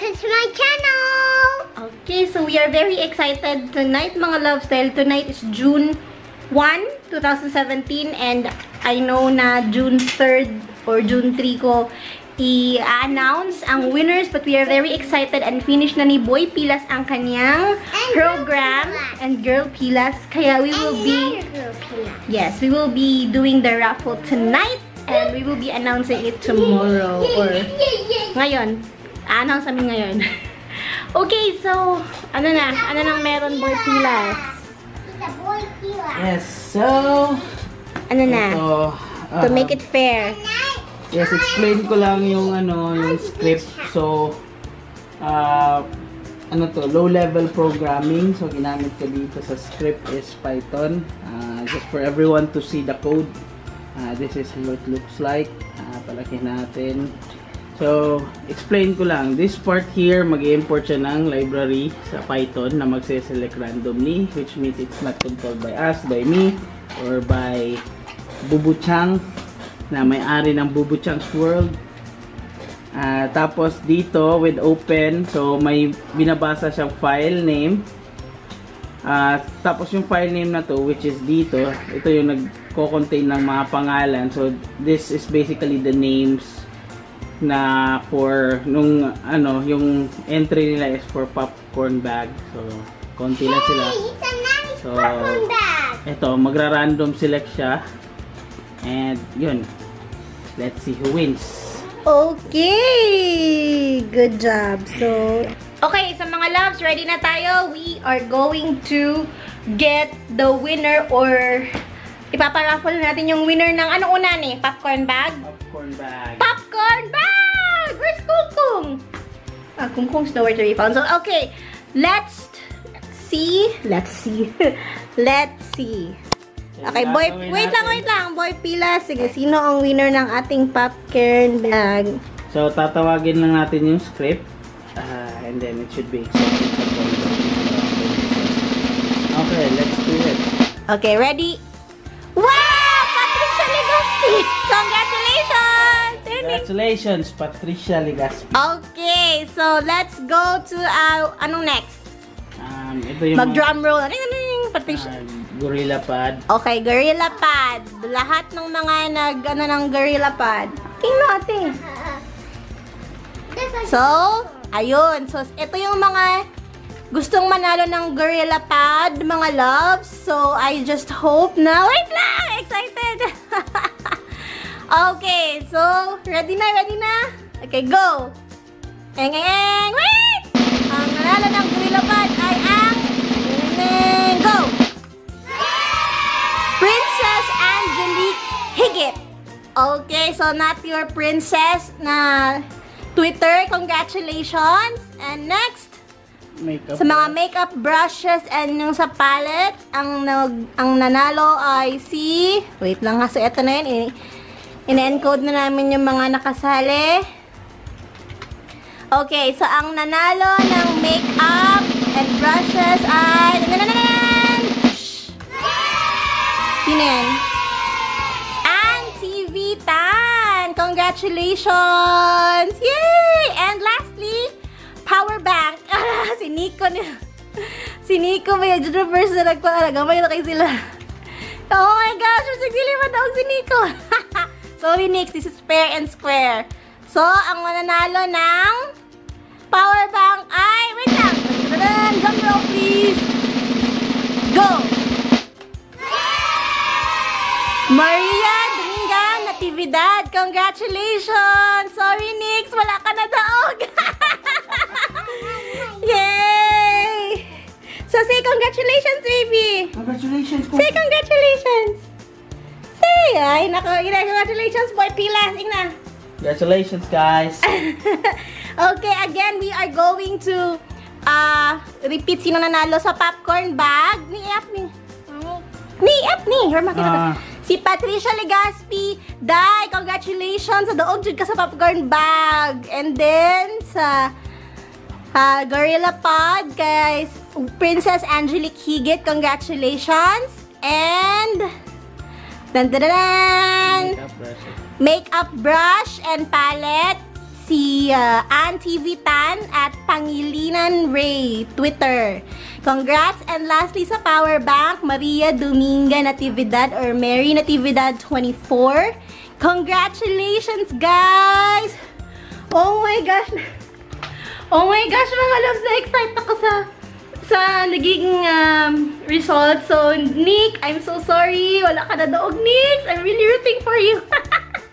welcome to my channel! Okay, so we are very excited tonight, mga loves, dahil tonight is June 1, 2017, and I know na June 3rd or June 3 ko i-announce ang winners, but we are very excited and finished na ni Boy Pilas ang kanyang program and Girl Pilas. Kaya we will be... Yes, we will be doing the raffle tonight. And we will be announcing it tomorrow or ngayon. Announce namin ngayon. Okay, so ano nang meron, Boy Pilas? Yes, so ano na? Ito, to make it fair. Yes, explain ko lang yung ano, yung script. So ano to, low level programming. So ginamit ko dito sa script is Python. Just for everyone to see the code. This is how it looks like. Palakihin natin. So, explain ko lang. This part here, mag-i-import siya ng library sa Python na magse-select randomly, which means it's not controlled by us, by me, or by BuBuchang na may-ari ng BuBuchang's World. Tapos dito, with open, so may binabasa siyang file name. Tapos yung file name na to, which is dito, ito yung nagko-contain ng mga pangalan. So this is basically the names na for nung ano, yung entry nila is for popcorn bag. So konti lang sila. So ito, magra-random select siya. And yun. Let's see who wins. Okay. Good job. So okay, so mga loves, ready na tayo. We are going to get the winner or ipaparaffle natin yung winner ng ano una ni? Popcorn bag? Popcorn bag. Popcorn bag! Where's Kungkung? Kungkung's nowhere to be found. So, okay. Let's see. Okay, boy. Wait lang. Boy Pilas. Sige, sino ang winner ng ating popcorn bag? So, tatawagin lang natin yung script. And then it should be accepted. Okay, let's do it. Okay, ready? Wow! Patricia Legazpi! Congratulations! Congratulations, Patricia Legazpi. Okay, so let's go to anong next? Ito yung mag-drum roll. Patricia. Gorilla Pad. Okay, Gorilla Pad. Lahat ng mga nag-ano ng Gorilla Pad. Tingnan natin. So, ayun. So, ito yung mga gustong manalo ng Gorilla Pad, mga loves. So, I just hope na... Wait lang! Excited! Okay, so, ready na? Okay, go! Eng! Wait! Ang nanalo ng Gorilla Pad ay ang... Go! Princess Angelique Higit. Okay, so not your princess na Twitter. Congratulations! And next... Makeup. Sa mga makeup brushes and yung sa palette, ang nanalo ay si... Wait lang nga, so eto na yun. In-encode na namin yung mga nakasali. Okay, so ang nanalo ng makeup and brushes ay... Sino yan? Antivitan! Congratulations! Yay! And lastly... Power bank. Si Nico may universe na nagpa-alaga. May nakay sila. Oh my gosh, masigilipan daw si Nico. So, Nix, this is fair and square. So, ang mananalo ng power bank ay, wait lang. Drum roll, please. Go. Maria Dominga Natividad. Congratulations. Sorry, Nix. Wala ka na daog. Yay! So say congratulations, baby! Congratulations! Say congratulations! Say! Ay, naku, congratulations, Boy Pilas! Igna! Congratulations, guys! Okay, again, we are going to repeat sino nanalo sa popcorn bag. Ni-ap ni! Si Patricia Legazpi. Dai, congratulations! Sa daog jud ka sa popcorn bag! And then, sa... Gorilla Pod, guys. Princess Angelique Higit, congratulations. And dan dan dan. Makeup brush and palette. si Antivitan at Pangilinan Ray, Twitter. Congrats! And lastly sa power bank, Maria Dominga Natividad or Mary Natividad 24. Congratulations, guys! Oh my gosh! Oh my gosh, mga loves! Na-excite ako sa naging result. So, Nick, I'm so sorry. Wala ka na doog, Nick. I'm really rooting for you.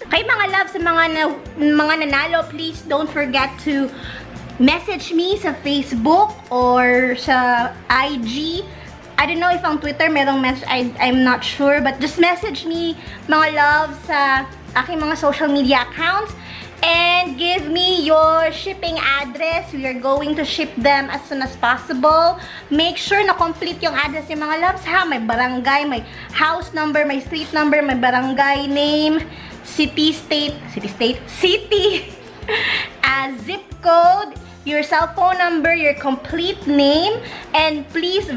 Okay, mga loves, sa mga nanalo, please don't forget to message me sa Facebook or sa IG. I don't know if ang Twitter merong message. I'm not sure. But just message me, mga loves, sa aking mga social media accounts. And give me your shipping address. We are going to ship them as soon as possible. Make sure na complete yung address yung mga loves, ha? May barangay, may house number, may street number, may barangay name, city, zip code, your cell phone number, your complete name, and please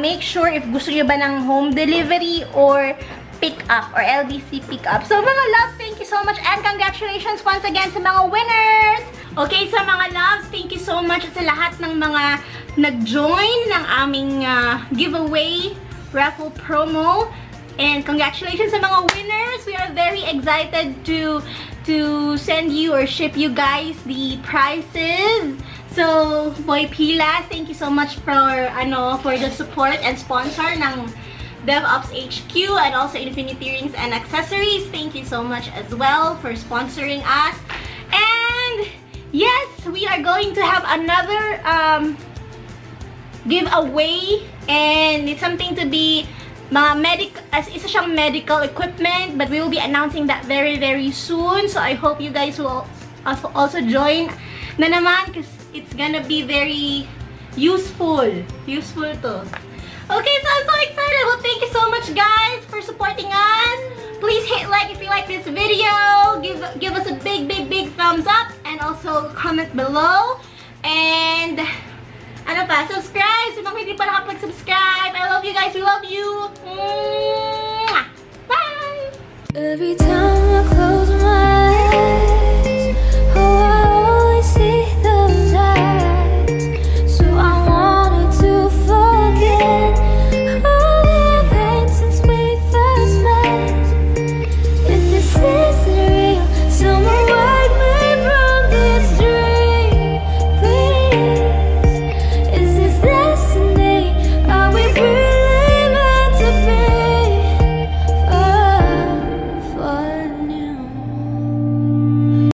make sure if gusto nyo ba ng home delivery or pick up or LDC pick up. So mga loves, thank you so much and congratulations once again sa mga winners. Okay, so mga loves, thank you so much sa lahat ng mga nag-join ng aming giveaway raffle promo and congratulations sa mga winners. We are very excited to send you or ship you guys the prizes. So Boy Pilas, thank you so much for the support and sponsor ng DevOps HQ and also Infinity Rings and Accessories. Thank you so much as well for sponsoring us. And yes, we are going to have another giveaway, and it's something to be isa siyang medical equipment, but we will be announcing that very, very soon. So I hope you guys will also join na naman because it's gonna be very useful to. Okay, so I'm so excited. Well, thank you so much, guys, for supporting us. Please hit like if you like this video. Give us a big thumbs up and also comment below. And subscribe. If you haven't already, subscribe. I love you guys. We love you. Bye. Every time I close my